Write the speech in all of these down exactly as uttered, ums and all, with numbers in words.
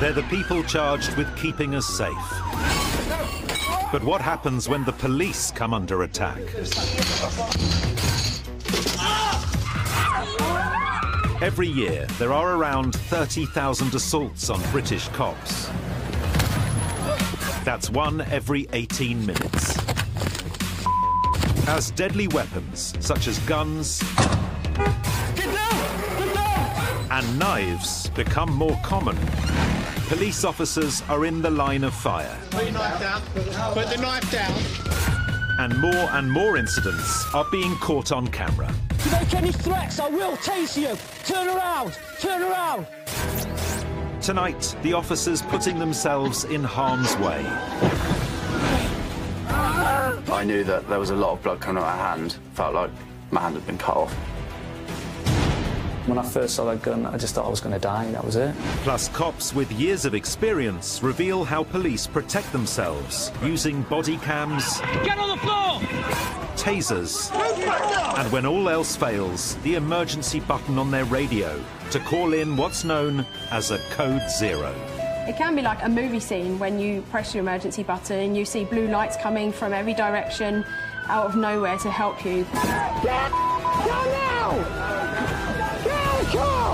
They're the people charged with keeping us safe. But what happens when the police come under attack? Every year, there are around thirty thousand assaults on British cops. That's one every eighteen minutes. As deadly weapons, such as guns, get down! Get down! And knives become more common, police officers are in the line of fire. Put the knife down. Put the knife down. And more and more incidents are being caught on camera. If you make any threats, I will tase you. Turn around. Turn around. Tonight, the officers putting themselves in harm's way. I knew that there was a lot of blood coming out of my hand. Felt like my hand had been cut off. When I first saw that gun, I just thought I was going to die. That was it. Plus, cops with years of experience reveal how police protect themselves using body cams. Get on the floor! Tasers. And when all else fails, the emergency button on their radio to call in what's known as a code zero. It can be like a movie scene when you press your emergency button and you see blue lights coming from every direction out of nowhere to help you. Get down now! Get in the car!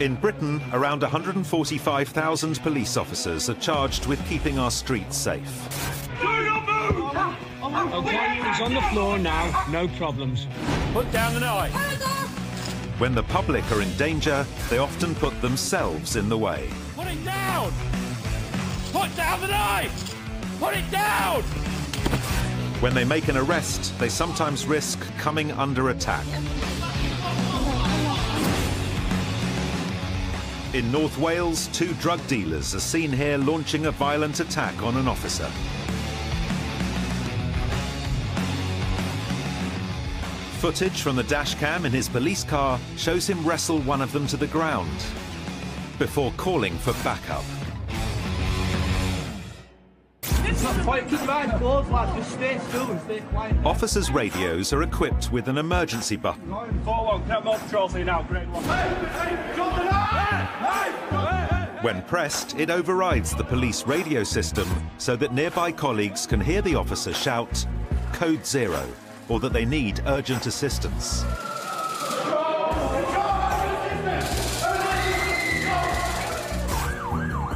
In Britain, around one hundred forty-five thousand police officers are charged with keeping our streets safe. Do not move! Okay, he's on the floor now, no problems. Put down the knife. When the public are in danger, they often put themselves in the way. Put it down! Put down the knife! Put it down! When they make an arrest, they sometimes risk coming under attack. In North Wales, two drug dealers are seen here launching a violent attack on an officer. Footage from the dash cam in his police car shows him wrestle one of them to the ground before calling for backup. Officers' radios are equipped with an emergency button. When pressed, it overrides the police radio system so that nearby colleagues can hear the officer shout, "Code zero," or that they need urgent assistance.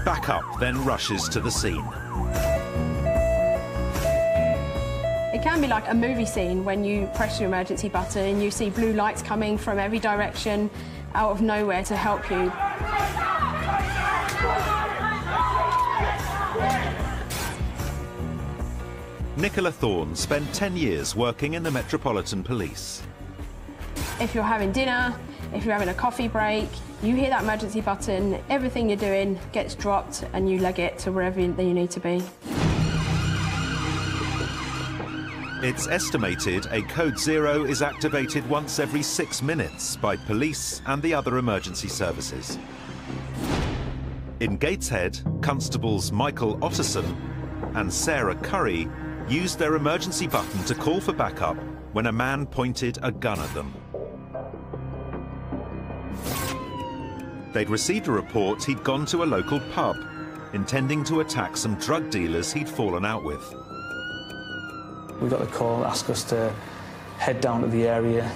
Backup then rushes to the scene. It can be like a movie scene when you press your emergency button and you see blue lights coming from every direction out of nowhere to help you. Nicola Thorne spent ten years working in the Metropolitan Police. If you're having dinner, if you're having a coffee break, you hear that emergency button, everything you're doing gets dropped and you leg it to wherever you, you need to be. It's estimated a code zero is activated once every six minutes by police and the other emergency services. In Gateshead, constables Michael Otterson and Sarah Curry used their emergency button to call for backup when a man pointed a gun at them. They'd received a report he'd gone to a local pub, intending to attack some drug dealers he'd fallen out with. We got the call, asked us to head down to the area.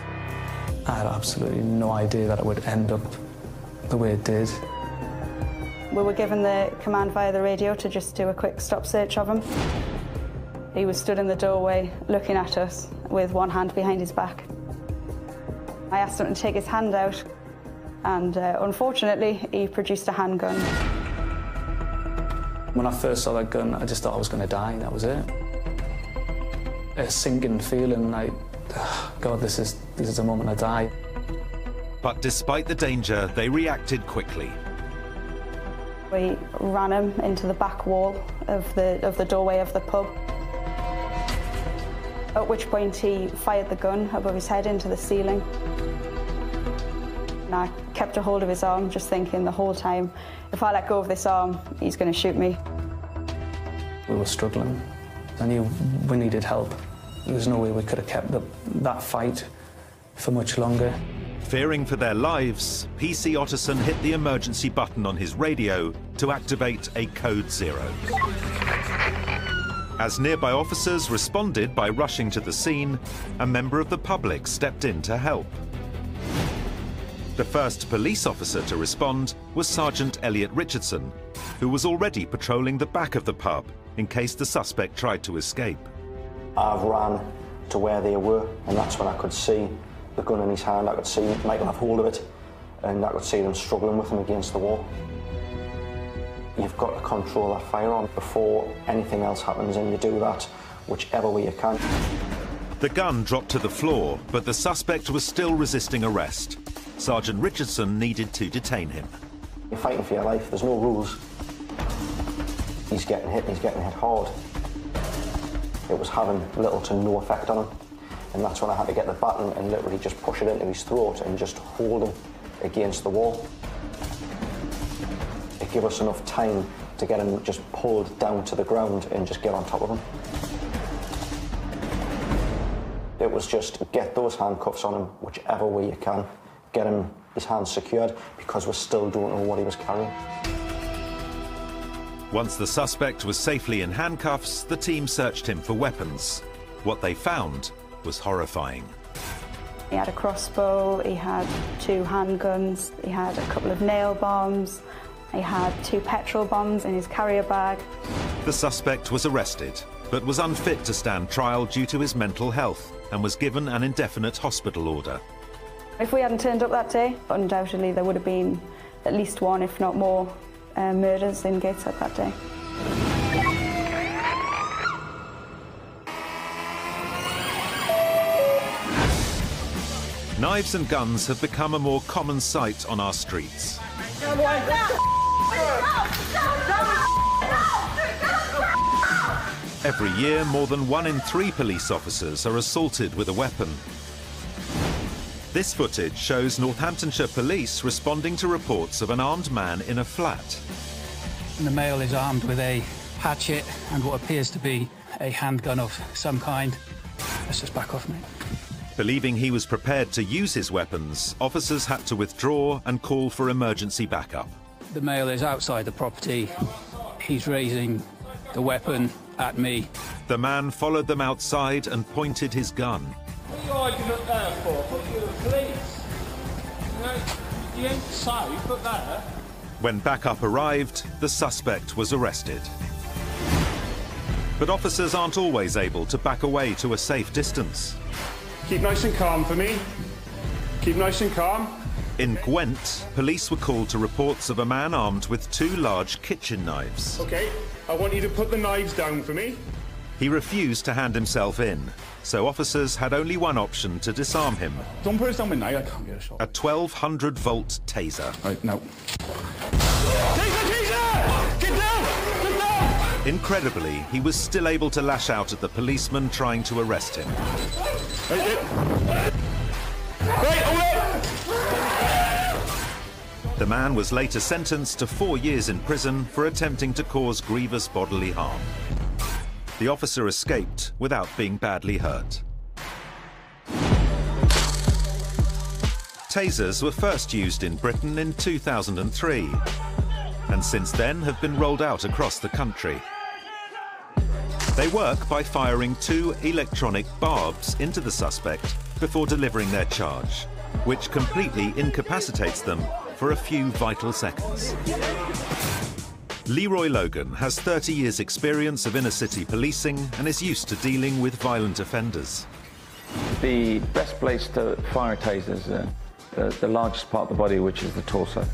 I had absolutely no idea that it would end up the way it did. We were given the command via the radio to just do a quick stop search of him. He was stood in the doorway looking at us with one hand behind his back. I asked him to take his hand out and uh, unfortunately he produced a handgun. When I first saw that gun, I just thought I was going to die, that was it. A sinking feeling like, oh, God, this is, this is the moment I die. But despite the danger, they reacted quickly. We ran him into the back wall of the, of the doorway of the pub, at which point he fired the gun above his head into the ceiling. And I kept a hold of his arm, just thinking the whole time, if I let go of this arm, he's going to shoot me. We were struggling. I knew we needed help. There was no way we could have kept the, that fight for much longer. Fearing for their lives, P C Otterson hit the emergency button on his radio to activate a code zero. As nearby officers responded by rushing to the scene, a member of the public stepped in to help. The first police officer to respond was Sergeant Elliot Richardson, who was already patrolling the back of the pub in case the suspect tried to escape. I've ran to where they were, and that's when I could see the gun in his hand. I could see Michael have hold of it, and I could see them struggling with him against the wall. You've got to control that firearm before anything else happens, and you do that whichever way you can. The gun dropped to the floor, but the suspect was still resisting arrest. Sergeant Richardson needed to detain him. You're fighting for your life, there's no rules. He's getting hit, he's getting hit hard. It was having little to no effect on him. And that's when I had to get the baton and literally just push it into his throat and just hold him against the wall. It gave us enough time to get him just pulled down to the ground and just get on top of him. It was just get those handcuffs on him whichever way you can, get him his hands secured, because we still don't know what he was carrying. Once the suspect was safely in handcuffs, the team searched him for weapons. What they found was horrifying. He had a crossbow, he had two handguns, he had a couple of nail bombs, he had two petrol bombs in his carrier bag. The suspect was arrested, but was unfit to stand trial due to his mental health and was given an indefinite hospital order. If we hadn't turned up that day, undoubtedly there would have been at least one, if not more, Uh, murders in Gateshead that day. Knives and guns have become a more common sight on our streets. Every year, more than one in three police officers are assaulted with a weapon. This footage shows Northamptonshire police responding to reports of an armed man in a flat. The male is armed with a hatchet and what appears to be a handgun of some kind. Let's just back off, mate. Believing he was prepared to use his weapons, officers had to withdraw and call for emergency backup. The male is outside the property. He's raising the weapon at me. The man followed them outside and pointed his gun. What are you arguing up there for? Put you with the police. You know, you ain't so, put that up. When backup arrived, the suspect was arrested. But officers aren't always able to back away to a safe distance. Keep nice and calm for me. Keep nice and calm. In Gwent, police were called to reports of a man armed with two large kitchen knives. OK, I want you to put the knives down for me. He refused to hand himself in, so officers had only one option to disarm him. Don't put us down with now, I can't get a shot. A twelve hundred volt taser. Right, no. Taser, taser! Get down! Get down! Incredibly, he was still able to lash out at the policeman trying to arrest him. The man was later sentenced to four years in prison for attempting to cause grievous bodily harm. The officer escaped without being badly hurt. Tasers were first used in Britain in two thousand three, and since then have been rolled out across the country. They work by firing two electronic barbs into the suspect before delivering their charge, which completely incapacitates them for a few vital seconds. Leroy Logan has thirty years' experience of inner-city policing and is used to dealing with violent offenders. The best place to fire a taser is uh, the, the largest part of the body, which is the torso.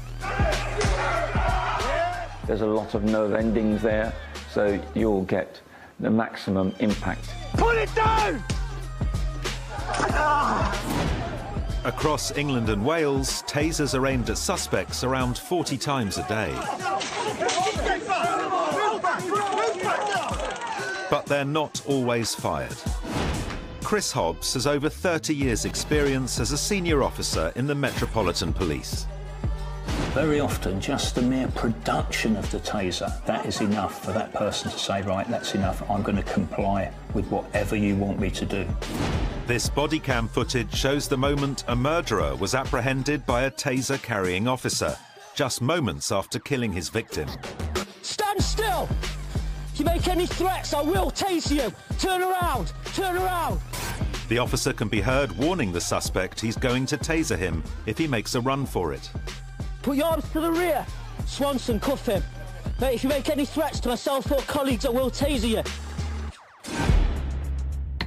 There's a lot of nerve endings there, so you'll get the maximum impact. Put it down! Across England and Wales, tasers are aimed at suspects around forty times a day. But they're not always fired. Chris Hobbs has over thirty years' experience as a senior officer in the Metropolitan Police. very often just the mere production of the taser, that is enough for that person to say, right, that's enough, I'm going to comply with whatever you want me to do. This body cam footage shows the moment a murderer was apprehended by a taser-carrying officer, just moments after killing his victim. Stand still! If you make any threats, I will tase you! Turn around! Turn around! The officer can be heard warning the suspect he's going to taser him if he makes a run for it. Put your arms to the rear. Swanson, cuff him. Mate, if you make any threats to myself or colleagues, I will taser you.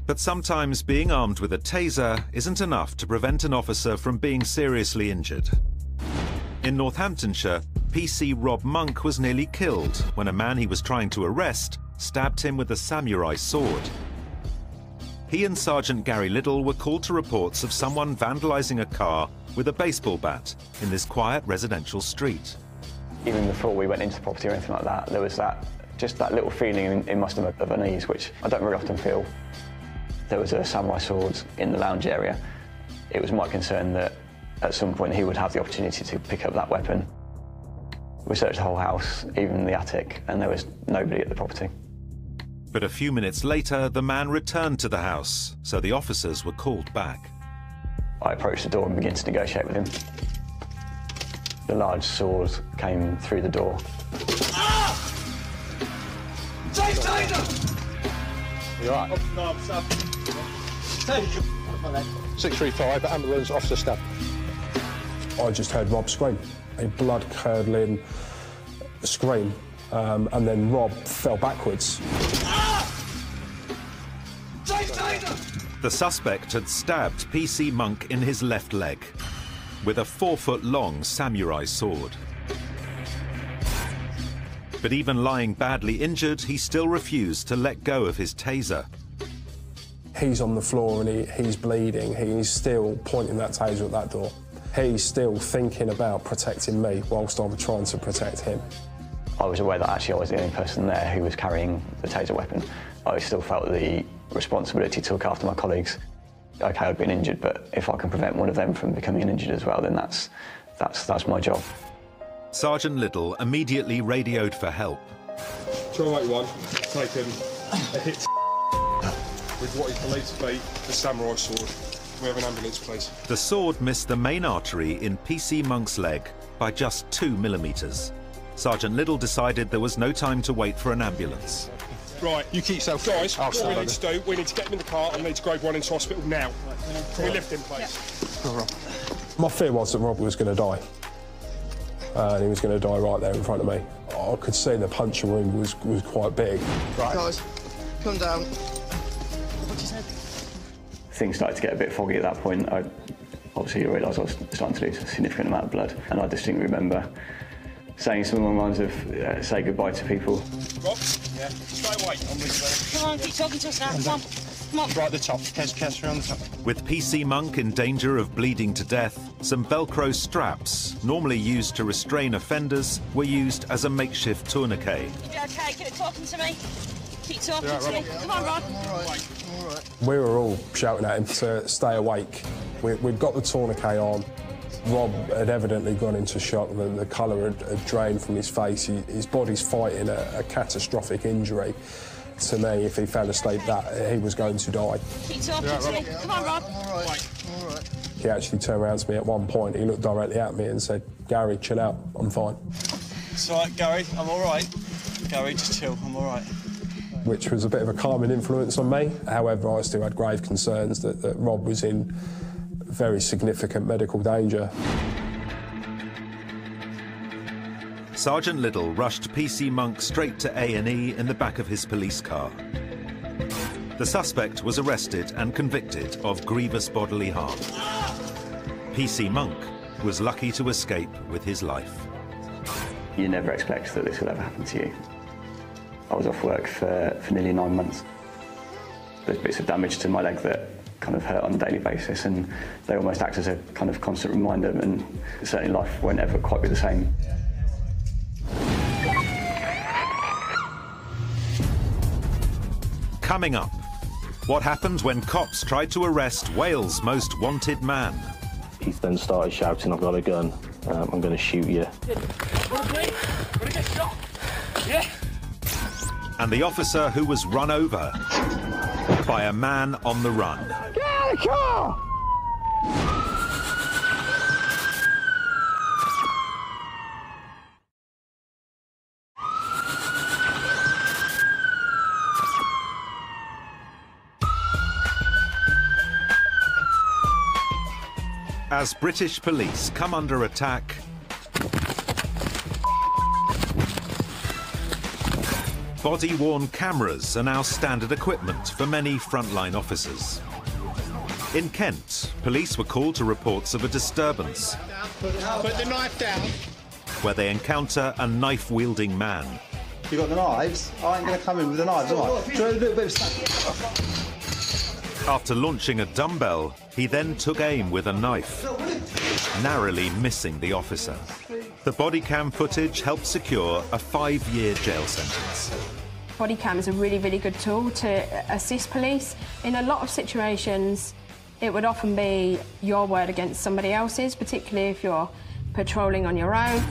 But sometimes being armed with a taser isn't enough to prevent an officer from being seriously injured. In Northamptonshire, P C Rob Monk was nearly killed when a man he was trying to arrest stabbed him with a samurai sword. He and Sergeant Gary Liddle were called to reports of someone vandalising a car with a baseball bat in this quiet residential street. Even before we went into the property or anything like that, there was that, just that little feeling in my stomach of unease, which I don't really often feel. There was a samurai sword in the lounge area. It was my concern that at some point he would have the opportunity to pick up that weapon. We searched the whole house, even the attic, and there was nobody at the property. But a few minutes later, the man returned to the house, so the officers were called back. I approached the door and began to negotiate with him. The large sword came through the door. Ah! Take taser! You all right? Oh, no, I'm stabbed. six three five, ambulance, officer stabbed. I just heard Rob scream, a blood-curdling scream, um, and then Rob fell backwards. The suspect had stabbed P C Monk in his left leg with a four-foot-long samurai sword. But even lying badly injured, he still refused to let go of his taser. He's on the floor and he, he's bleeding. He's still pointing that taser at that door. He's still thinking about protecting me whilst I'm trying to protect him. I was aware that actually I was the only person there who was carrying the taser weapon. I still felt the responsibility to look after my colleagues. Okay, I've been injured, but if I can prevent one of them from becoming injured as well, then that's, that's, that's my job. Sergeant Liddle immediately radioed for help. two oh eight one, taken a hit with what is believed to be the samurai sword. We have an ambulance, please. The sword missed the main artery in P C Monk's leg by just two millimetres. Sergeant Liddle decided there was no time to wait for an ambulance. Right, you keep yourself, guys. I'll what we need to do, we need to get him in the car and need to grade one into hospital now. Can we lift him, please? Yeah. My fear was that Rob was going to die. Uh, and he was going to die right there in front of me. I could see the puncture wound was, was quite big. Right. Guys, come down. What's his head? Things started to get a bit foggy at that point. I obviously realised I was starting to lose a significant amount of blood, and I distinctly remember saying something along the lines of uh, say goodbye to people. Rob? Yeah. Stay away. I'm with you. Come on, keep talking to us now. Come on. Come on. Right at the top. Kes, Kes, around the top. With P C Monk in danger of bleeding to death, some Velcro straps, normally used to restrain offenders, were used as a makeshift tourniquet. You're okay, keep talking to me. Keep talking right, to me. Yeah, come on, Rob. All right. All right. We were all shouting at him to stay awake. We, we'd got the tourniquet on. Rob had evidently gone into shock, the, the colour had, had drained from his face. He, his body's fighting a, a catastrophic injury. To me, if he fell asleep, that he was going to die. Keep talking right, to me. Yeah, come on, Rob. All right. All right. He actually turned around to me at one point. He looked directly at me and said, Gary, chill out. I'm fine. It's all right, Gary. I'm all right. Gary, just chill. I'm all right. Which was a bit of a calming influence on me. However, I still had grave concerns that, that Rob was in very significant medical danger. Sergeant Liddle rushed P C Monk straight to A and E in the back of his police car. The suspect was arrested and convicted of grievous bodily harm. P C Monk was lucky to escape with his life. You never expect that this will ever happen to you. I was off work for, for nearly nine months. There's bits of damage to my leg that kind of hurt on a daily basis, and they almost act as a kind of constant reminder, and certainly life won't ever quite be the same. Coming up, what happened when cops tried to arrest Wales' most wanted man? He then started shouting, I've got a gun. um, I'm going to shoot you. And the officer who was run over by a man on the run. Get out of the car! As British police come under attack, body-worn cameras are now standard equipment for many frontline officers. In Kent, police were called to reports of a disturbance. Put the knife down. Where they encounter a knife-wielding man. You got the knives? I ain't going to come in with the knives, am I? Try a little bit of... After launching a dumbbell, he then took aim with a knife, narrowly missing the officer. The body cam footage helped secure a five-year jail sentence. Body cam is a really, really good tool to assist police. In a lot of situations, it would often be your word against somebody else's, particularly if you're patrolling on your own.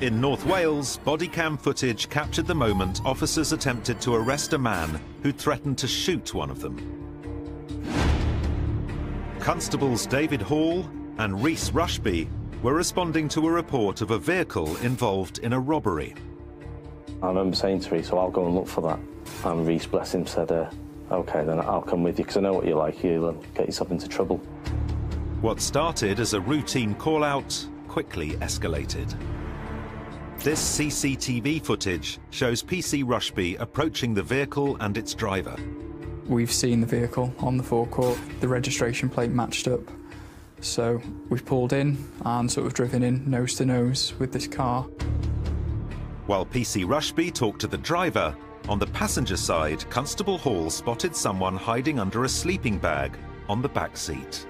In North Wales, body cam footage captured the moment officers attempted to arrest a man who threatened to shoot one of them. Constables David Hall and Rhys Rushby were responding to a report of a vehicle involved in a robbery. I remember saying to Rhys, well, I'll go and look for that. And Rhys, bless him, said, uh, OK, then I'll come with you, because I know what you're like. You'll get yourself into trouble. What started as a routine call-out quickly escalated. This C C T V footage shows P C Rushby approaching the vehicle and its driver. We've seen the vehicle on the forecourt. The registration plate matched up. So we've pulled in and sort of driven in nose to nose with this car. While P C Rushby talked to the driver, on the passenger side, Constable Hall spotted someone hiding under a sleeping bag on the back seat.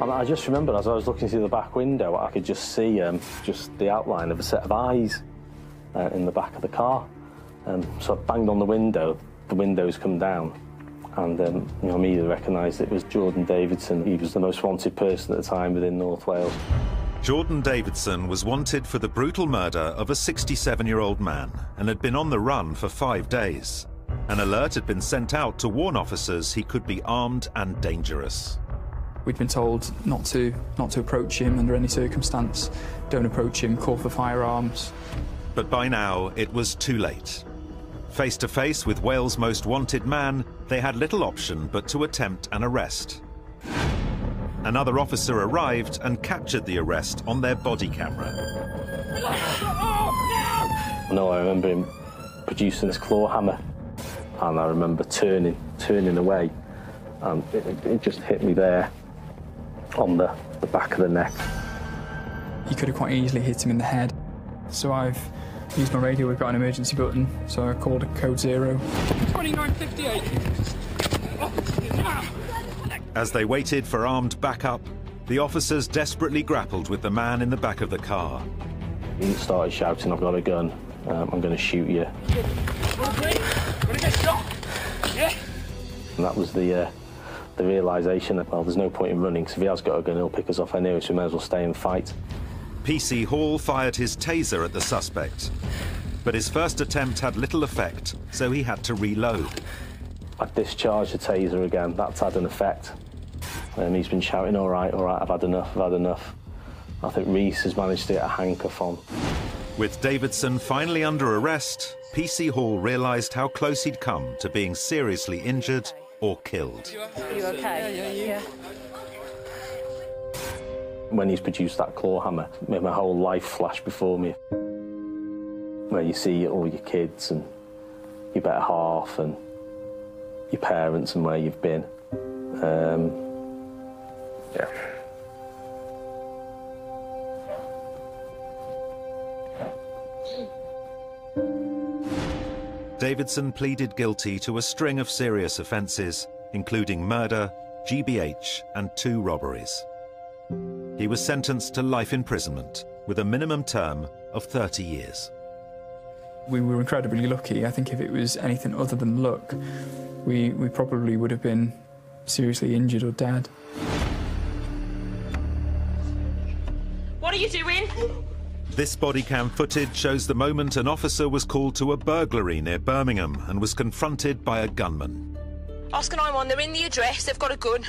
And I just remembered, as I was looking through the back window, I could just see um, just the outline of a set of eyes uh, in the back of the car. Um, so I banged on the window, the windows come down, and um, you know, immediately recognised it was Jordan Davidson. He was the most wanted person at the time within North Wales. Jordan Davidson was wanted for the brutal murder of a sixty-seven-year-old man and had been on the run for five days. An alert had been sent out to warn officers he could be armed and dangerous. We'd been told not to, not to approach him under any circumstance. Don't approach him, call for firearms. But by now, it was too late. Face to face with Wales' most wanted man, they had little option but to attempt an arrest. Another officer arrived and captured the arrest on their body camera. No, I remember him producing his claw hammer, and I remember turning, turning away, and it, it just hit me there. On the, the back of the neck. You could have quite easily hit him in the head. So I've used my radio, we've got an emergency button, so I called a code zero. twenty-nine fifty-eight. As they waited for armed backup, the officers desperately grappled with the man in the back of the car. He started shouting, I've got a gun, um, I'm going to shoot you. And that was the... Uh, the realisation that, well, there's no point in running, because if he has got a gun, he'll pick us off anyway, so we may as well stay and fight. P C Hall fired his taser at the suspect, but his first attempt had little effect, so he had to reload. I discharged the taser again. That's had an effect. Um, he's been shouting, all right, all right, I've had enough, I've had enough. I think Rhys has managed to get a handcuff on. With Davidson finally under arrest, P C Hall realised how close he'd come to being seriously injured or killed. Are you okay? Yeah, yeah, yeah. When he's produced that claw hammer, it made my whole life flash before me. Where you see all your kids and your better half and your parents and where you've been. Um, yeah. Davidson pleaded guilty to a string of serious offences, including murder, G B H and two robberies. He was sentenced to life imprisonment with a minimum term of thirty years. We were incredibly lucky. I think if it was anything other than luck, we, we probably would have been seriously injured or dead. you doing? This body cam footage shows the moment an officer was called to a burglary near Birmingham and was confronted by a gunman. Oscar nine one, they're in the address, they've got a gun.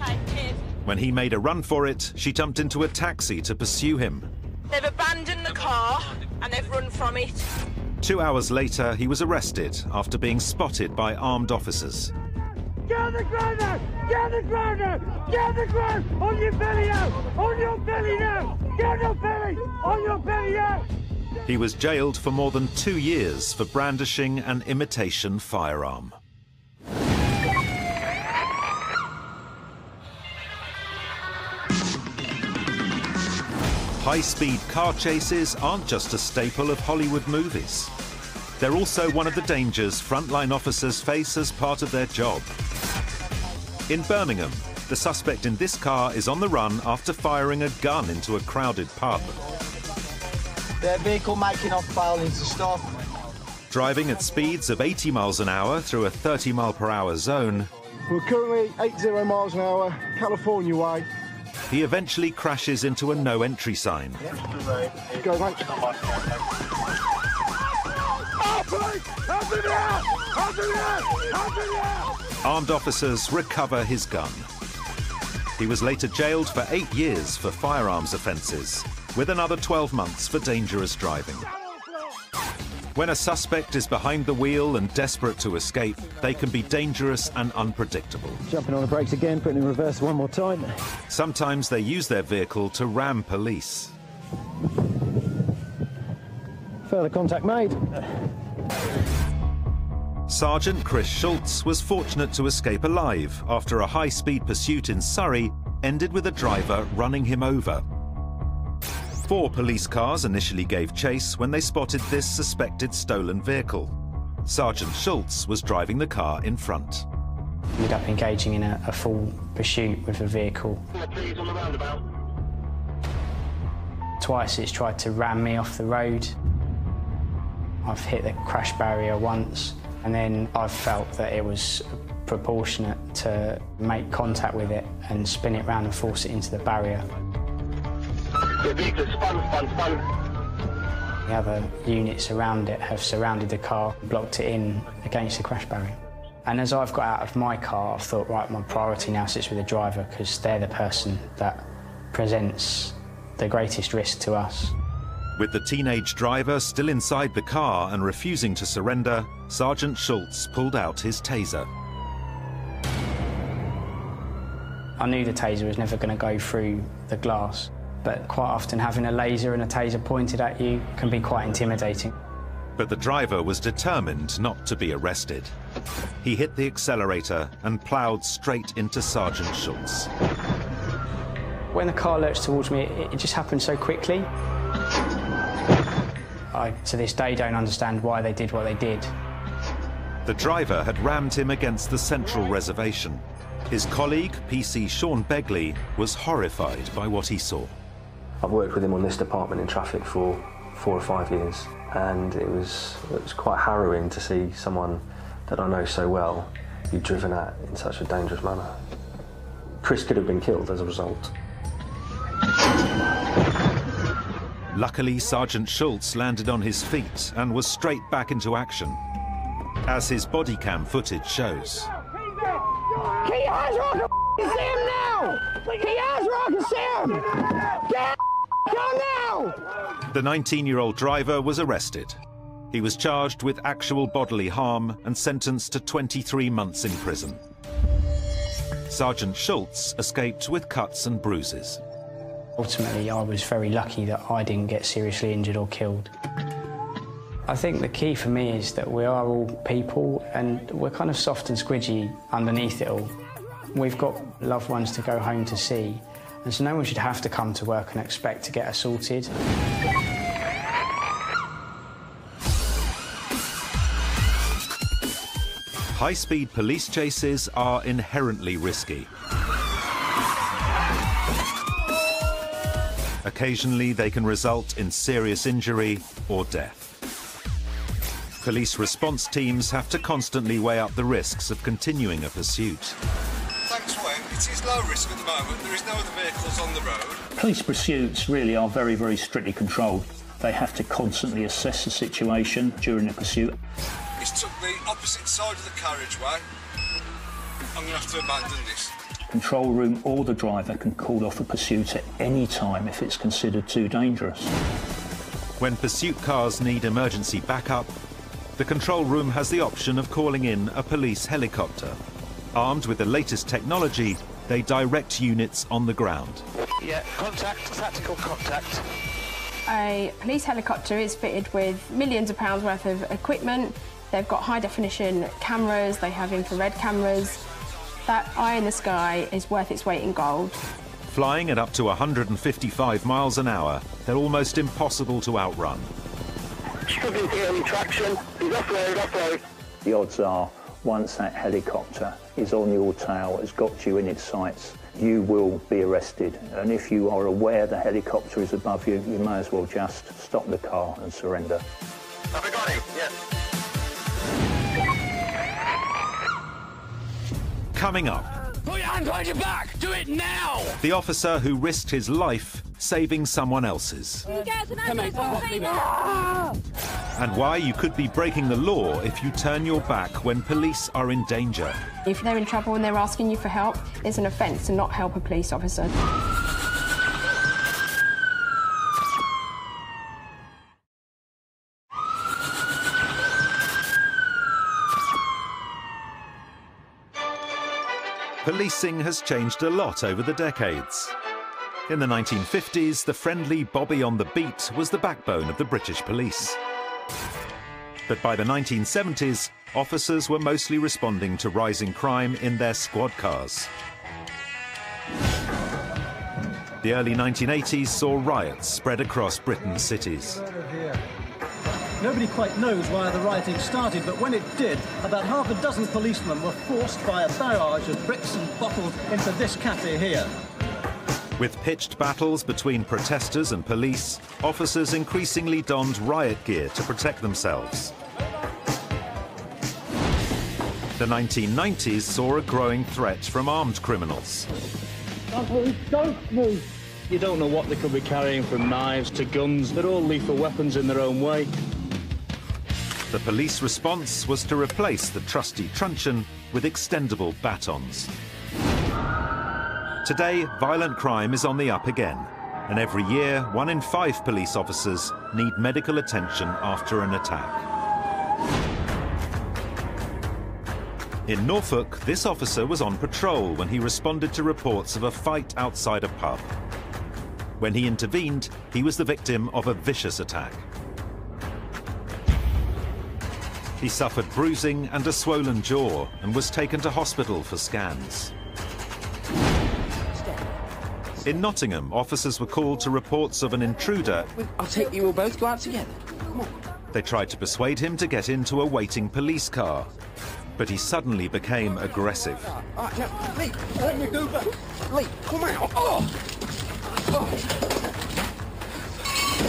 Okay, kid. When he made a run for it, she jumped into a taxi to pursue him. They've abandoned the car and they've run from it. Two hours later, he was arrested after being spotted by armed officers. Get on the ground now! Get on the ground now! Get on the ground! On your belly now! On your belly now! Get on your belly! On your belly now! He was jailed for more than two years for brandishing an imitation firearm. High-speed car chases aren't just a staple of Hollywood movies. They're also one of the dangers frontline officers face as part of their job. In Birmingham, the suspect in this car is on the run after firing a gun into a crowded pub. Their vehicle making off failing to stop. Driving at speeds of eighty miles an hour through a thirty mile per hour zone. We're currently eighty miles an hour, California way. He eventually crashes into a no-entry sign. Go, mate. Armed officers recover his gun. He was later jailed for eight years for firearms offences, with another twelve months for dangerous driving. When a suspect is behind the wheel and desperate to escape, they can be dangerous and unpredictable. Jumping on the brakes again, putting in reverse one more time. Sometimes they use their vehicle to ram police. Further contact made. Sergeant Chris Shultz was fortunate to escape alive after a high-speed pursuit in Surrey ended with a driver running him over. Four police cars initially gave chase when they spotted this suspected stolen vehicle. Sergeant Shultz was driving the car in front. We ended up engaging in a, a full pursuit with the vehicle. Twice it's tried to ram me off the road. I've hit the crash barrier once, and then I've felt that it was proportionate to make contact with it and spin it round and force it into the barrier. The vehicle spun, spun, spun. The other units around it have surrounded the car, blocked it in against the crash barrier. And as I've got out of my car, I've thought, right, my priority now sits with the driver because they're the person that presents the greatest risk to us. With the teenage driver still inside the car and refusing to surrender, Sergeant Shultz pulled out his taser. I knew the taser was never going to go through the glass. But quite often having a laser and a taser pointed at you can be quite intimidating. But the driver was determined not to be arrested. He hit the accelerator and ploughed straight into Sergeant Shultz. When the car lurched towards me, it just happened so quickly. I, to this day, don't understand why they did what they did. The driver had rammed him against the central reservation. His colleague, P C Sean Begley, was horrified by what he saw. I've worked with him on this department in traffic for four or five years, and it was, it was quite harrowing to see someone that I know so well be driven at in such a dangerous manner. Chris could have been killed as a result. Luckily, Sergeant Shultz landed on his feet and was straight back into action, as his body cam footage shows. He has rock and Sam now! He has rock and Sam! Get on now! The nineteen-year-old driver was arrested. He was charged with actual bodily harm and sentenced to twenty-three months in prison. Sergeant Shultz escaped with cuts and bruises. Ultimately, I was very lucky that I didn't get seriously injured or killed. I think the key for me is that we are all people and we're kind of soft and squidgy underneath it all. We've got loved ones to go home to see, and so no one should have to come to work and expect to get assaulted. High-speed police chases are inherently risky. Occasionally, they can result in serious injury or death. Police response teams have to constantly weigh up the risks of continuing a pursuit. Thanks, Wayne. It is low risk at the moment. There is no other vehicles on the road. Police pursuits really are very, very strictly controlled. They have to constantly assess the situation during the pursuit. It took the opposite side of the carriageway. I'm going to have to abandon this. Control room or the driver can call off a pursuit at any time if it's considered too dangerous. When pursuit cars need emergency backup, the control room has the option of calling in a police helicopter. Armed with the latest technology, they direct units on the ground. Yeah, contact, tactical contact. A police helicopter is fitted with millions of pounds worth of equipment. They've got high-definition cameras, they have infrared cameras. That eye in the sky is worth its weight in gold. Flying at up to one hundred fifty-five miles an hour, they're almost impossible to outrun. Struggling to get any traction. He's off-road, off-road. The odds are, once that helicopter is on your tail, has got you in its sights, you will be arrested. And if you are aware the helicopter is above you, you may as well just stop the car and surrender. Have we got him? Yes. Coming up. Put your hand behind your back! Do it now! The officer who risked his life saving someone else's. Uh, an and why you could be breaking the law if you turn your back when police are in danger. If they're in trouble and they're asking you for help, it's an offence to not help a police officer. Policing has changed a lot over the decades. In the nineteen fifties, the friendly Bobby on the beat was the backbone of the British police. But by the nineteen seventies, officers were mostly responding to rising crime in their squad cars. The early nineteen eighties saw riots spread across Britain's cities. Nobody quite knows why the rioting started, but when it did, about half a dozen policemen were forced by a barrage of bricks and bottles into this cafe here. With pitched battles between protesters and police, officers increasingly donned riot gear to protect themselves. The nineteen nineties saw a growing threat from armed criminals. Don't move! You don't know what they could be carrying, from knives to guns. They're all lethal weapons in their own way. The police response was to replace the trusty truncheon with extendable batons. Today, violent crime is on the up again, and every year, one in five police officers need medical attention after an attack. In Norfolk, this officer was on patrol when he responded to reports of a fight outside a pub. When he intervened, he was the victim of a vicious attack. He suffered bruising and a swollen jaw and was taken to hospital for scans. In Nottingham, officers were called to reports of an intruder. I'll take you, we'll both go out together. Come on. They tried to persuade him to get into a waiting police car, but he suddenly became aggressive. Right, now, Lee, let me go back. Lee, come out. Oh.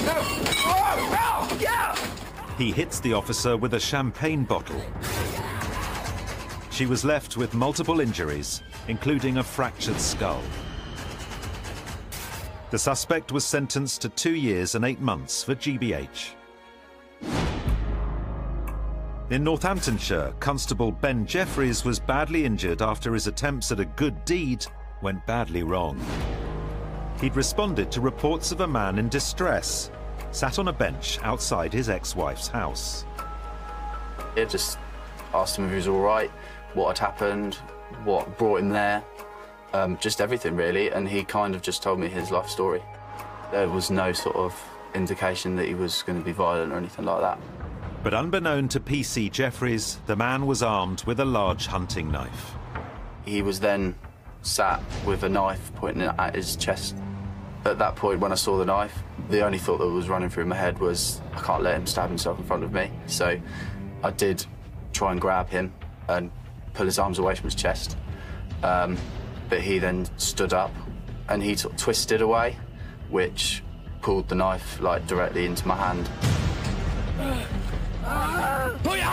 No. Oh, oh, yeah. He hits the officer with a champagne bottle. She was left with multiple injuries, including a fractured skull. The suspect was sentenced to two years and eight months for G B H. In Northamptonshire, Constable Ben Jeffries was badly injured after his attempts at a good deed went badly wrong. He'd responded to reports of a man in distress, sat on a bench outside his ex-wife's house. I just asked him if he was all right, what had happened, what brought him there, um, just everything really, and he kind of just told me his life story. There was no sort of indication that he was going to be violent or anything like that. But unbeknown to P C Jeffries, the man was armed with a large hunting knife. He was then sat with a knife pointing at his chest. At that point, when I saw the knife, the only thought that was running through my head was, I can't let him stab himself in front of me. So I did try and grab him and pull his arms away from his chest. Um, but he then stood up and he sort of twisted away, which pulled the knife like directly into my hand.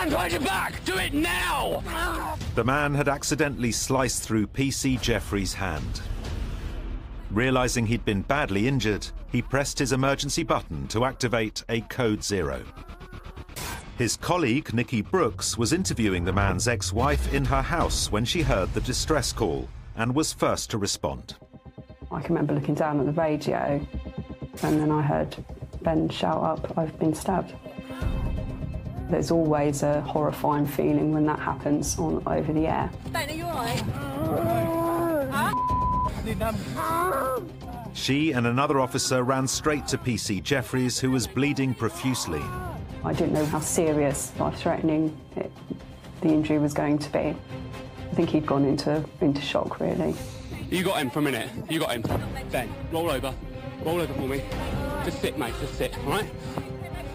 I'm behind your back! Do it now! The man had accidentally sliced through P C Jeffrey's hand. Realizing he'd been badly injured, he pressed his emergency button to activate a code zero. His colleague, Nikki Brooks, was interviewing the man's ex-wife in her house when she heard the distress call and was first to respond. I can remember looking down at the radio, and then I heard Ben shout up, "I've been stabbed." There's always a horrifying feeling when that happens on over the air. Ben, are you all right? Huh? She and another officer ran straight to P C Jeffries, who was bleeding profusely. I didn't know how serious, life-threatening it, the injury was going to be. I think he'd gone into, into shock, really. You got him for a minute. You got him. Ben, roll over. Roll over for me. Just sit, mate. Just sit, all right?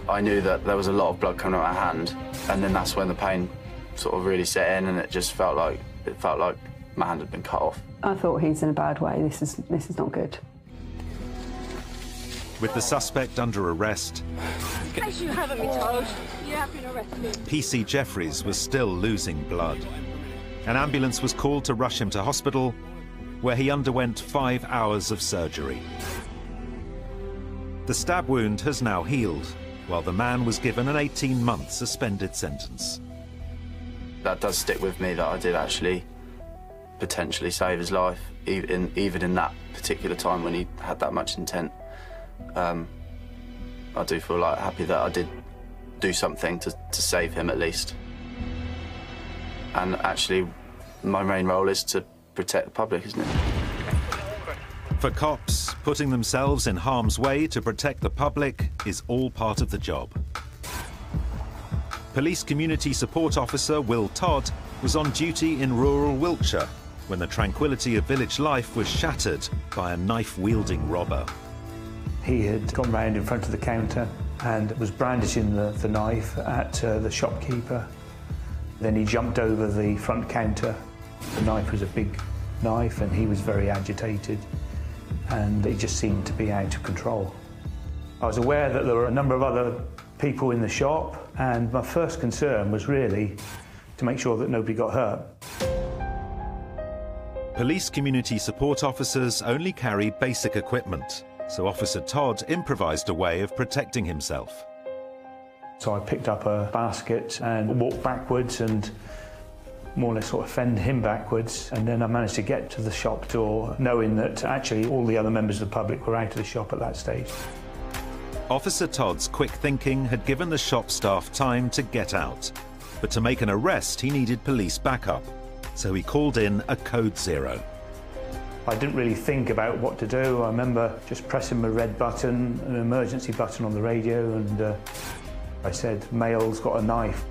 I knew that there was a lot of blood coming out of my hand, and then that's when the pain sort of really set in, and it just felt like it felt like my hand had been cut off. I thought he's in a bad way. This is this is not good. With the suspect under arrest, as you haven't been told, you have been arrested. P C Jeffries was still losing blood. An ambulance was called to rush him to hospital, where he underwent five hours of surgery. The stab wound has now healed, while the man was given an eighteen-month suspended sentence. That does stick with me, that I did actually potentially save his life, even, even in that particular time when he had that much intent. Um, I do feel like happy that I did do something to, to save him at least. And actually, my main role is to protect the public, isn't it? For cops, putting themselves in harm's way to protect the public is all part of the job. Police Community Support Officer Will Todd was on duty in rural Wiltshire when the tranquility of village life was shattered by a knife-wielding robber. He had gone round in front of the counter and was brandishing the, the knife at uh, the shopkeeper. Then he jumped over the front counter. The knife was a big knife and he was very agitated, and it just seemed to be out of control. I was aware that there were a number of other people in the shop, and my first concern was really to make sure that nobody got hurt. Police community support officers only carry basic equipment, so Officer Todd improvised a way of protecting himself. So I picked up a basket and walked backwards and more or less sort of fend him backwards, and then I managed to get to the shop door, knowing that actually all the other members of the public were out of the shop at that stage. Officer Todd's quick thinking had given the shop staff time to get out, but to make an arrest he needed police backup, so he called in a code zero. I didn't really think about what to do. I remember just pressing the red button, an emergency button on the radio, and uh, I said, "Male's got a knife."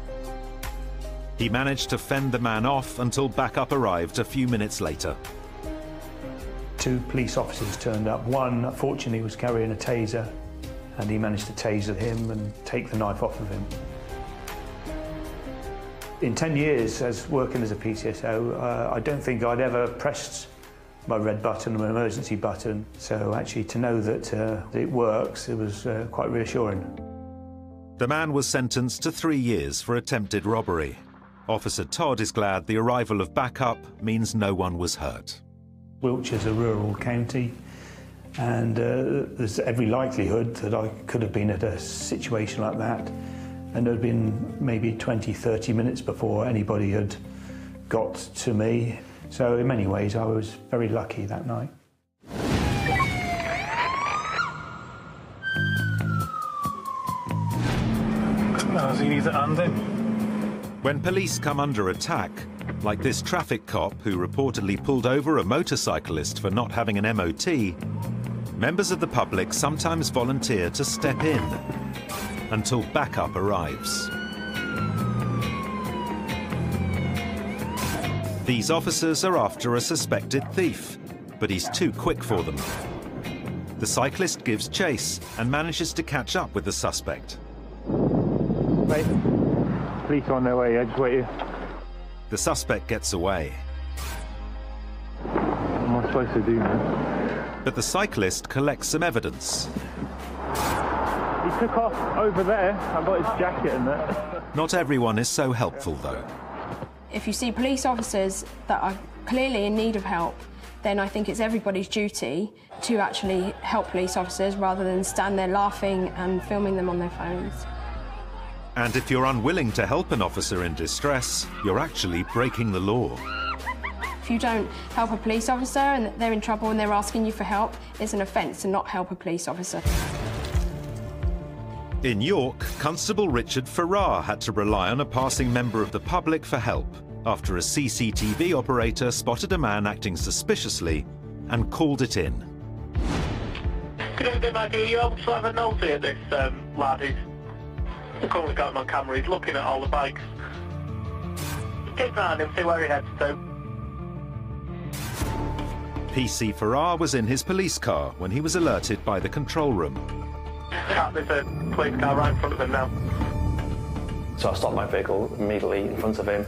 He managed to fend the man off until backup arrived a few minutes later. Two police officers turned up. One, fortunately, was carrying a taser, and he managed to taser him and take the knife off of him. In ten years as working as a P C S O, uh, I don't think I'd ever pressed my red button or my emergency button, so actually to know that uh, it works, it was uh, quite reassuring. The man was sentenced to three years for attempted robbery. Officer Todd is glad the arrival of backup means no one was hurt. Wiltshire's a rural county, and uh, there's every likelihood that I could have been at a situation like that, and there had been maybe twenty, thirty minutes before anybody had got to me. So in many ways, I was very lucky that night. No, so you need to end it. When police come under attack, like this traffic cop who reportedly pulled over a motorcyclist for not having an M O T, members of the public sometimes volunteer to step in until backup arrives. These officers are after a suspected thief, but he's too quick for them. The cyclist gives chase and manages to catch up with the suspect. Wait. Police on their way, I just wait here. The suspect gets away. What am I supposed to do now? But the cyclist collects some evidence. He took off over there. I got his jacket in there. Not everyone is so helpful, though. If you see police officers that are clearly in need of help, then I think it's everybody's duty to actually help police officers rather than stand there laughing and filming them on their phones. And if you're unwilling to help an officer in distress, you're actually breaking the law. If you don't help a police officer and they're in trouble and they're asking you for help, it's an offence to not help a police officer. In York, Constable Richard Farrar had to rely on a passing member of the public for help after a C C T V operator spotted a man acting suspiciously and called it in. Good day, my dear. You also have a note here, this um, lad. He's currently got him on camera. He's looking at all the bikes. Keep an eye on him, see where he heads to. P C Farrar was in his police car when he was alerted by the control room. There's a police car right in front of him now. So I stopped my vehicle immediately in front of him,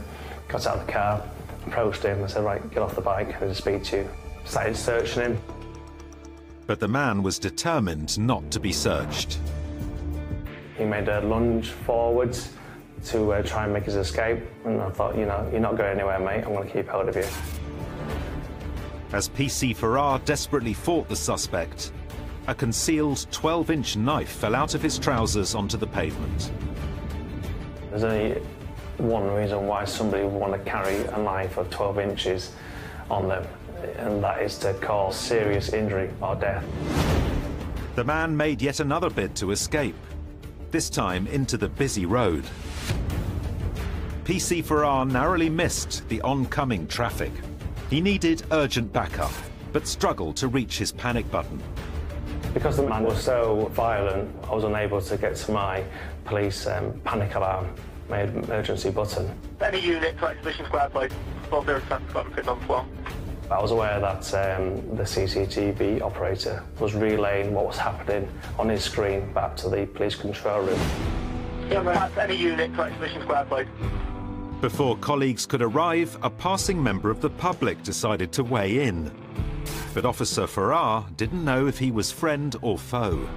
got out of the car, approached him and said, right, get off the bike, I need to speak to you. Started searching him. But the man was determined not to be searched. He made a lunge forwards to uh, try and make his escape, and I thought, you know, you're not going anywhere, mate, I'm going to keep hold of you. As P C Farrar desperately fought the suspect, a concealed twelve-inch knife fell out of his trousers onto the pavement. There's only one reason why somebody would want to carry a knife of twelve inches on them, and that is to cause serious injury or death. The man made yet another bid to escape, this time into the busy road. P C Farrar narrowly missed the oncoming traffic. He needed urgent backup, but struggled to reach his panic button. Because the man was so violent, I was unable to get to my police um, panic alarm, my emergency button. Any unit to Exhibition Square, please. twelve oh seven, I was aware that um, the C C T V operator was relaying what was happening on his screen back to the police control room. Yeah, that's any unit to Exhibition Square, please. Before colleagues could arrive, a passing member of the public decided to weigh in. But Officer Farrar didn't know if he was friend or foe.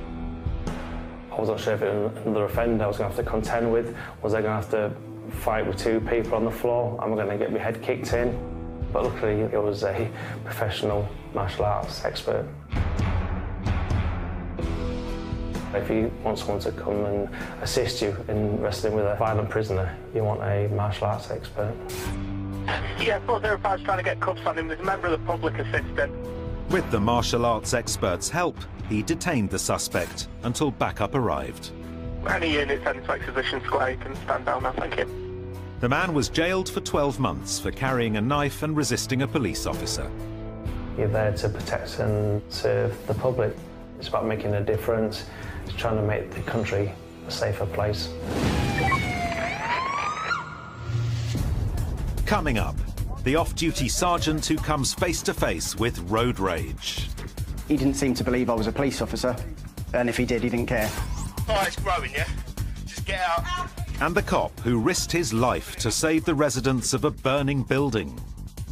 I wasn't sure if it was another offender I was going to have to contend with. Was I going to have to fight with two people on the floor? Am I going to get my head kicked in? But luckily, it was a professional martial arts expert. If you want someone to come and assist you in wrestling with a violent prisoner, you want a martial arts expert. Yeah, four oh five's trying to get cuffs on him. There's a member of the public assistant. With the martial arts expert's help, he detained the suspect until backup arrived. Any units heading to Exhibition Square, you can stand down now, thank you. The man was jailed for twelve months for carrying a knife and resisting a police officer. You're there to protect and serve the public. It's about making a difference. It's trying to make the country a safer place. Coming up, the off-duty sergeant who comes face-to-face with road rage. He didn't seem to believe I was a police officer, and if he did, he didn't care. Oh, it's growing, yeah? Just get out. And the cop who risked his life to save the residents of a burning building.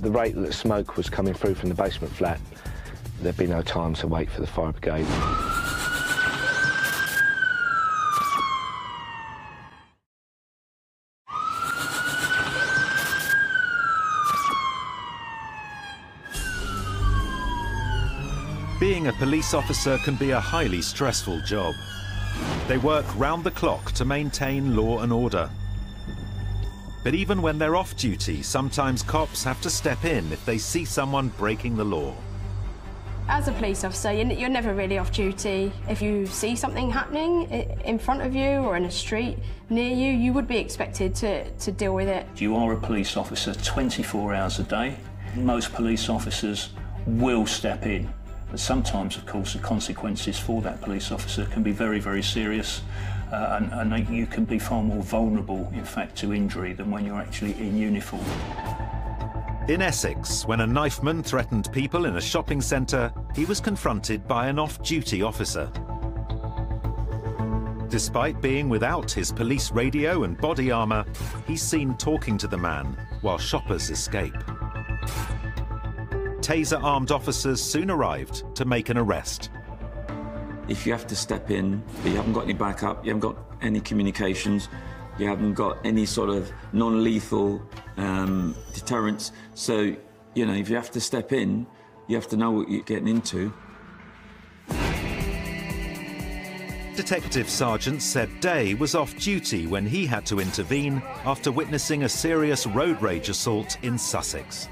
The rate that smoke was coming through from the basement flat, there'd be no time to wait for the fire brigade. Being a police officer can be a highly stressful job. They work round the clock to maintain law and order. But even when they're off duty, sometimes cops have to step in if they see someone breaking the law. As a police officer, you're never really off duty. If you see something happening in front of you or in a street near you, you would be expected to, to deal with it. You are a police officer twenty-four hours a day. Most police officers will step in. But sometimes, of course, the consequences for that police officer can be very, very serious, uh, and, and you can be far more vulnerable, in fact, to injury than when you're actually in uniform. In Essex, when a knifeman threatened people in a shopping centre, he was confronted by an off-duty officer. Despite being without his police radio and body armour, he's seen talking to the man while shoppers escape. Taser-armed officers soon arrived to make an arrest. If you have to step in, but you haven't got any backup, you haven't got any communications, you haven't got any sort of non-lethal um, deterrence. So, you know, if you have to step in, you have to know what you're getting into. Detective Sergeant Seb Day was off duty when he had to intervene after witnessing a serious road rage assault in Sussex.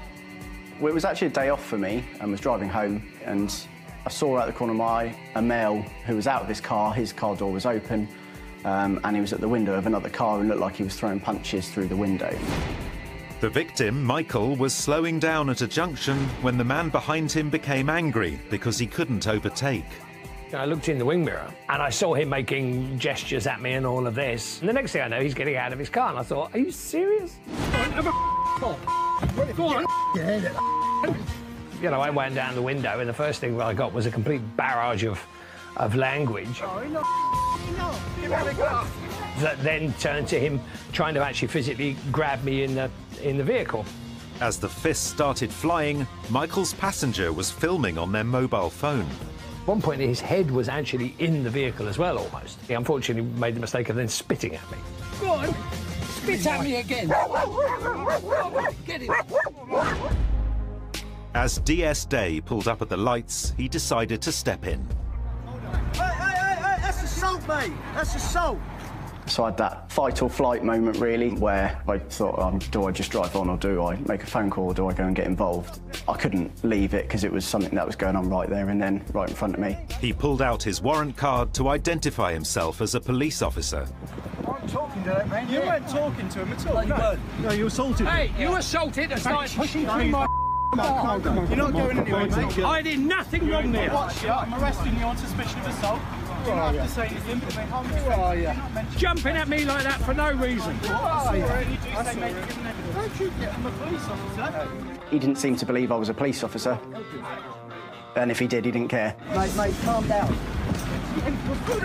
Well, it was actually a day off for me. I was driving home and I saw out the corner of my eye a male who was out of his car. His car door was open um, and he was at the window of another car and looked like he was throwing punches through the window. The victim, Michael, was slowing down at a junction when the man behind him became angry because he couldn't overtake. I looked in the wing mirror and I saw him making gestures at me and all of this. And the next thing I know, he's getting out of his car and I thought, are you serious? You know, I went down the window and the first thing I got was a complete barrage of, of language. That then turned to him trying to actually physically grab me in the, in the vehicle. As the fists started flying, Michael's passenger was filming on their mobile phone. At one point, his head was actually in the vehicle as well, almost. He unfortunately made the mistake of then spitting at me. Go on, spit at me again. Get it. As D S Day pulled up at the lights, he decided to step in. Hey, hey, hey, hey, that's assault, mate. That's assault. So I had that fight or flight moment, really, where I thought, um, do I just drive on or do I make a phone call or do I go and get involved? I couldn't leave it because it was something that was going on right there and then, right in front of me. He pulled out his warrant card to identify himself as a police officer. I'm talking to that man. You yeah. weren't talking to him at all. No, you weren't. No, you assaulted him. Hey, you assaulted and started pushing through my... Oh, no, no, no, you're not going anywhere, mate. I did nothing wrong there. I'm arresting you on suspicion of assault. You don't have to say anything, but mate, I'm just... Who are you? Jumping at me like that for no reason. Who are you? Don't you get him a police officer? He didn't seem to believe I was a police officer. And if he did, he didn't care. Mate, mate, calm down. Who the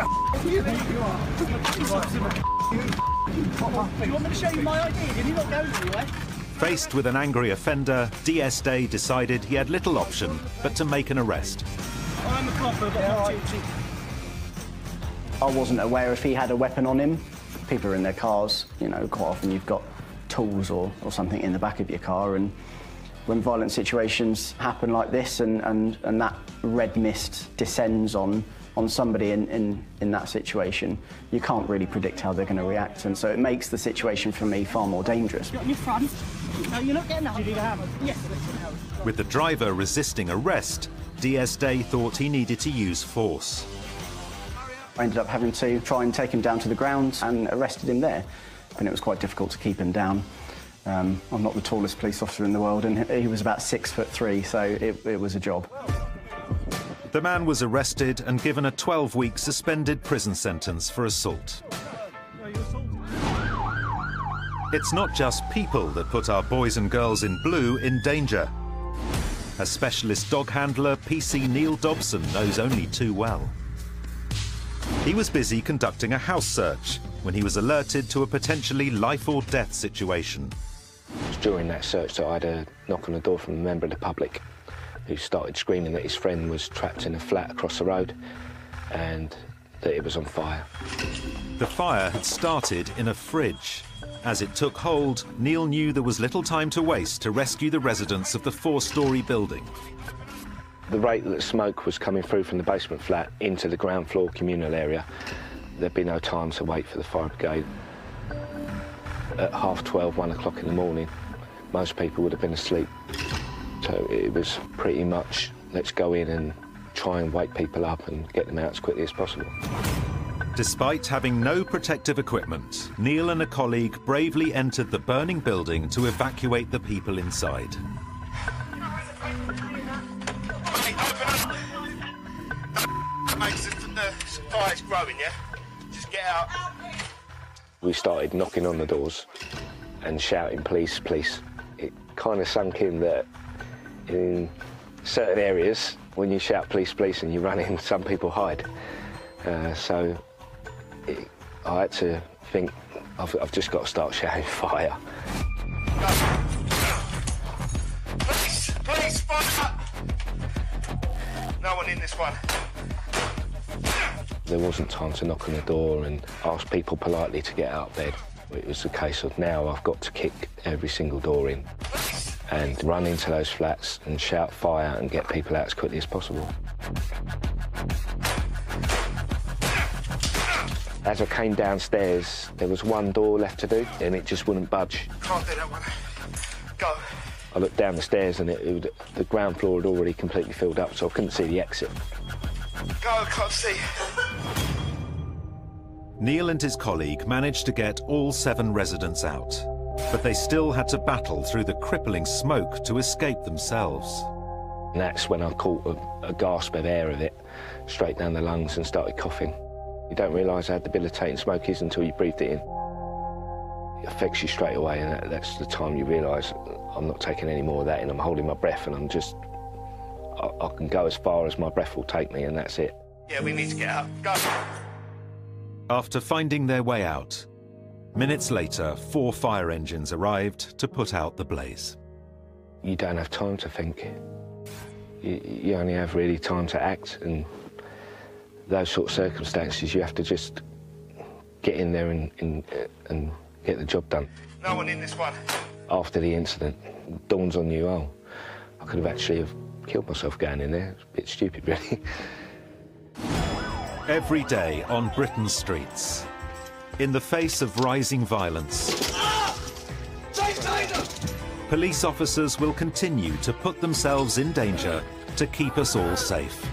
f*** do you think you are? Police officer, do you want me to show you my I D? Can you not go anywhere? Faced with an angry offender, D S Day decided he had little option but to make an arrest. I'm a cop, I've got my duty. I wasn't aware if he had a weapon on him. People are in their cars, you know, quite often you've got tools or, or something in the back of your car, and when violent situations happen like this and, and, and that red mist descends on, on somebody in, in, in that situation, you can't really predict how they're going to react, and so it makes the situation for me far more dangerous. You're in your front. No, you're not getting out. You need a hammer. Yes. With the driver resisting arrest, D S Day thought he needed to use force. I ended up having to try and take him down to the ground and arrested him there, and it was quite difficult to keep him down. Um, I'm not the tallest police officer in the world, and he was about six foot three, so it, it was a job. The man was arrested and given a twelve-week suspended prison sentence for assault. It's not just people that put our boys and girls in blue in danger. A specialist dog handler, P C Neil Dobson, knows only too well. He was busy conducting a house search when he was alerted to a potentially life or death situation. It was during that search that I had a knock on the door from a member of the public who started screaming that his friend was trapped in a flat across the road and that it was on fire. The fire had started in a fridge. As it took hold, Neil knew there was little time to waste to rescue the residents of the four-storey building. The rate that smoke was coming through from the basement flat into the ground floor communal area, there'd be no time to wait for the fire brigade. At half twelve, one o'clock in the morning, most people would have been asleep. So it was pretty much, let's go in and try and wake people up and get them out as quickly as possible. Despite having no protective equipment, Neil and a colleague bravely entered the burning building to evacuate the people inside. Fire's growing, yeah? Just get out. We started knocking on the doors and shouting, police, police. It kind of sunk in that in certain areas, when you shout police, police and you run in, some people hide. Uh, so it, I had to think, I've, I've just got to start shouting fire. Police, police, fire! No one in this one. There wasn't time to knock on the door and ask people politely to get out of bed. It was a case of now I've got to kick every single door in and run into those flats and shout fire and get people out as quickly as possible. As I came downstairs, there was one door left to do and it just wouldn't budge. Can't do that one. Go. I looked down the stairs and it, it would, the ground floor had already completely filled up, so I couldn't see the exit. Go, I can't see. Neil and his colleague managed to get all seven residents out, but they still had to battle through the crippling smoke to escape themselves. And that's when I caught a, a gasp of air of it, straight down the lungs, and started coughing. You don't realise how debilitating smoke is until you breathed it in. It affects you straight away, and that, that's the time you realise I'm not taking any more of that in. I'm holding my breath, and I'm just... I, I can go as far as my breath will take me, and that's it. Yeah, we need to get out. Go! After finding their way out, minutes later, four fire engines arrived to put out the blaze. You don't have time to think. You, you only have really time to act, and those sort of circumstances, you have to just get in there and, and, and get the job done. No one in this one. After the incident, it dawns on you, oh, I could have actually have killed myself going in there. It's a bit stupid, really. Every day on Britain's streets, in the face of rising violence, ah! police officers will continue to put themselves in danger to keep us all safe.